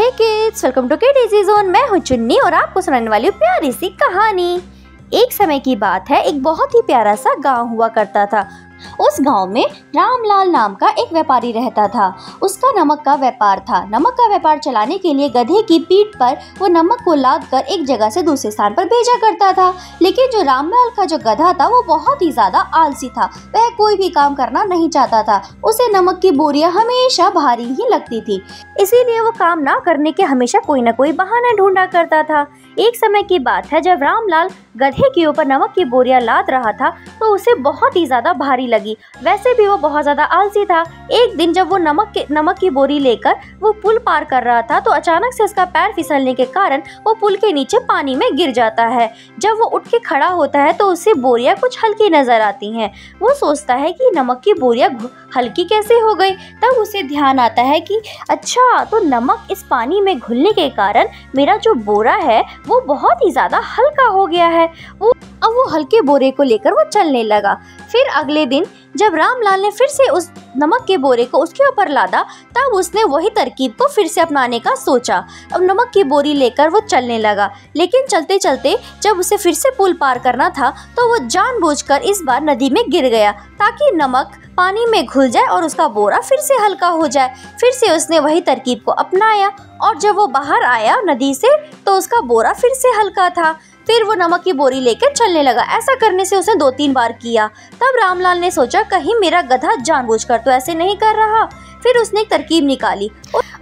Hey kids, welcome to KDG zone. मैं हूँ चुन्नी और आपको सुनाने वाली हूँ प्यारी सी कहानी। एक समय की बात है, एक बहुत ही प्यारा सा गांव हुआ करता था। उस गांव में रामलाल नाम का एक व्यापारी रहता था। उसका नमक का व्यापार था। नमक का व्यापार चलाने के लिए गधे की पीठ पर वो नमक को लादकर एक जगह से दूसरे स्थान पर भेजा करता था। लेकिन जो रामलाल का जो गधा था वो बहुत ही ज़्यादा आलसी था। वह कोई भी काम करना नहीं चाहता था। उसे नमक की बोरियां हमेशा भारी ही लगती थी, इसीलिए वो काम ना करने के हमेशा कोई ना कोई बहाना ढूंढा करता था। एक समय की बात है, जब रामलाल गधे के ऊपर नमक की बोरियां लाद रहा था तो उसे बहुत ही ज़्यादा भारी लगी। वैसे भी वो बहुत ज़्यादा आलसी था। एक दिन जब वो नमक की बोरी लेकर वो पुल पार कर रहा था तो अचानक से उसका पैर फिसलने के कारण वो पुल के नीचे पानी में गिर जाता है। जब वो उठ के खड़ा होता है तो उसे बोरियां कुछ हल्की नज़र आती हैं। वो सोचता है कि नमक की बोरियां हल्की कैसे हो गई। तब उसे ध्यान आता है कि अच्छा, तो नमक इस पानी में घुलने के कारण मेरा जो बोरा है वो बहुत ही ज़्यादा हल्का हो गया है। अब वो हल्के बोरे को लेकर वो चलने लगा। फिर अगले दिन जब रामलाल ने फिर से उस नमक के बोरे को उसके ऊपर लादा, तब उसने वही तरकीब को फिर से अपनाने का सोचा। अब नमक की बोरी लेकर वो चलने लगा, लेकिन चलते चलते जब उसे फिर से पुल पार करना था तो वो जानबूझकर इस बार नदी में गिर गया ताकि नमक पानी में घुल जाए और उसका बोरा फिर से हल्का हो जाए। फिर से उसने वही तरकीब को अपनाया और जब वो बाहर आया नदी से तो उसका बोरा फिर से हल्का था। फिर वो नमक की बोरी लेकर चलने लगा। ऐसा करने से उसने 2-3 बार किया। तब रामलाल ने सोचा कहीं मेरा गधा जानबूझकर तो ऐसे नहीं कर रहा। फिर उसने एक तरकीब निकाली।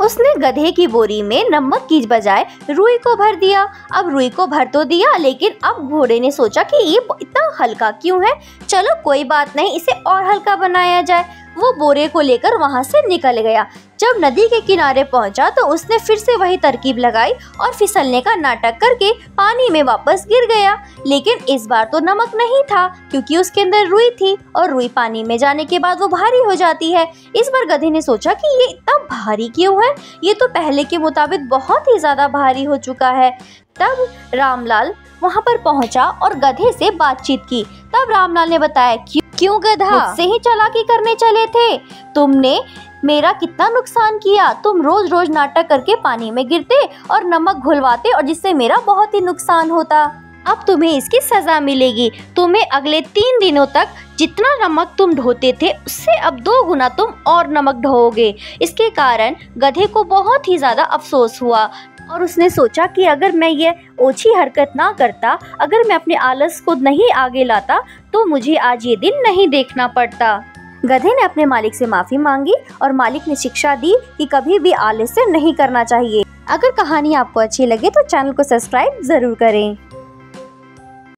उसने गधे की बोरी में नमक की बजाय रुई को भर दिया। अब रुई को भर तो दिया, लेकिन अब घोड़े ने सोचा कि ये इतना हल्का क्यों है, चलो कोई बात नहीं, इसे और हल्का बनाया जाए। वो बोरे को लेकर वहाँ से निकल गया। जब नदी के किनारे पहुँचा तो उसने फिर से वही तरकीब लगाई और फिसलने का नाटक करके पानी में वापस गिर गया। लेकिन इस बार तो नमक नहीं था क्योंकि उसके अंदर रुई थी और रुई पानी में जाने के बाद वो भारी हो जाती है। इस बार गधे ने सोचा कि ये इतना भारी क्यों है, ये तो पहले के मुताबिक बहुत ही ज़्यादा भारी हो चुका है। तब रामलाल वहाँ पर पहुँचा और गधे से बातचीत की। तब रामलाल ने बताया कि क्यों गधा, मुझसे ही चालाकी करने चले थे, तुमने मेरा कितना नुकसान किया। तुम रोज रोज नाटक करके पानी में गिरते और नमक घुलवाते और जिससे मेरा बहुत ही नुकसान होता। अब तुम्हें इसकी सजा मिलेगी। तुम्हें अगले 3 दिनों तक जितना नमक तुम ढोते थे उससे अब 2 गुना तुम और नमक ढोओगे। इसके कारण गधे को बहुत ही ज़्यादा अफसोस हुआ और उसने सोचा कि अगर मैं ये ओछी हरकत ना करता, अगर मैं अपने आलस को नहीं आगे लाता तो मुझे आज ये दिन नहीं देखना पड़ता। गधे ने अपने मालिक से माफ़ी मांगी और मालिक ने शिक्षा दी कि कभी भी आलस्य नहीं करना चाहिए। अगर कहानी आपको अच्छी लगे तो चैनल को सब्सक्राइब ज़रूर करें।